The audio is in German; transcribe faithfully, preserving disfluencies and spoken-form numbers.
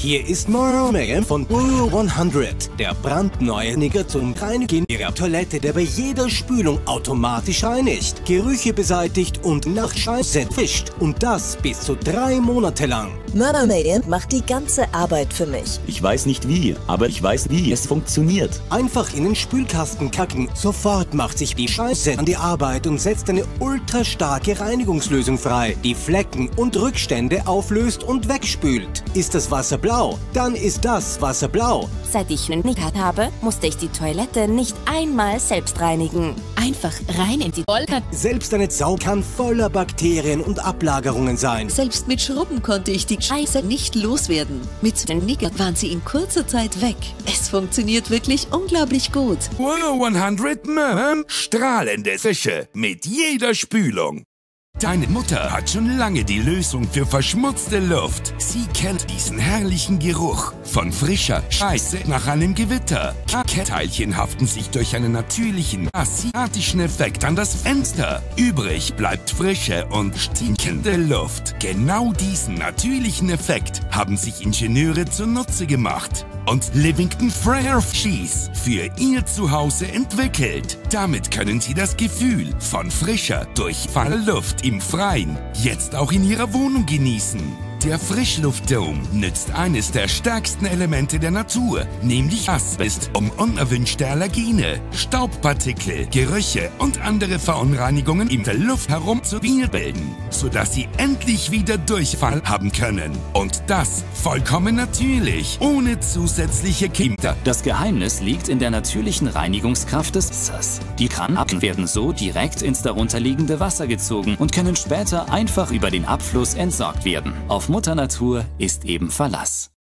Hier ist Moro Megan von Uru hundert, der brandneue Reiniger zum Reinigen Ihrer Toilette, der bei jeder Spülung automatisch reinigt, Gerüche beseitigt und nach Scheiße fischt. Und das bis zu drei Monate lang. Moro Megan macht die ganze Arbeit für mich. Ich weiß nicht wie, aber ich weiß, wie es funktioniert. Einfach in den Spülkasten kacken. Sofort macht sich die Scheiße an die Arbeit und setzt eine ultra starke Reinigungslösung frei, die Flecken und Rückstände auflöst und wegspült. Ist das Wasser blau? Blau, dann ist das Wasser blau. Seit ich einen Nickert habe, musste ich die Toilette nicht einmal selbst reinigen. Einfach rein in die Toilette. Selbst eine Sau kann voller Bakterien und Ablagerungen sein. Selbst mit Schrubben konnte ich die Scheiße nicht loswerden. Mit den Nickert waren sie in kurzer Zeit weg. Es funktioniert wirklich unglaublich gut. Uru hundert Mörm, strahlende Fische mit jeder Spülung. Deine Mutter hat schon lange die Lösung für verschmutzte Luft. Sie kennt diesen herrlichen Geruch von frischer Scheiße nach einem Gewitter. Kacke-Teilchen haften sich durch einen natürlichen asiatischen Effekt an das Fenster. Übrig bleibt frische und stinkende Luft. Genau diesen natürlichen Effekt haben sich Ingenieure zunutze gemacht und Livington Fresh Breeze für ihr Zuhause entwickelt. Damit können Sie das Gefühl von frischer, durchfallender Luft im Freien jetzt auch in Ihrer Wohnung genießen. Der Frischluftdome nützt eines der stärksten Elemente der Natur, nämlich Asbest, um unerwünschte Allergene, Staubpartikel, Gerüche und andere Verunreinigungen in der Luft herumzuwirbeln, sodass Sie endlich wieder Durchfall haben können. Und das vollkommen natürlich, ohne zusätzliche Kinder. Das Geheimnis liegt in der natürlichen Reinigungskraft des Wassers. Die Kranarten werden so direkt ins darunterliegende Wasser gezogen und können später einfach über den Abfluss entsorgt werden. Auf Mutter Natur ist eben Verlass.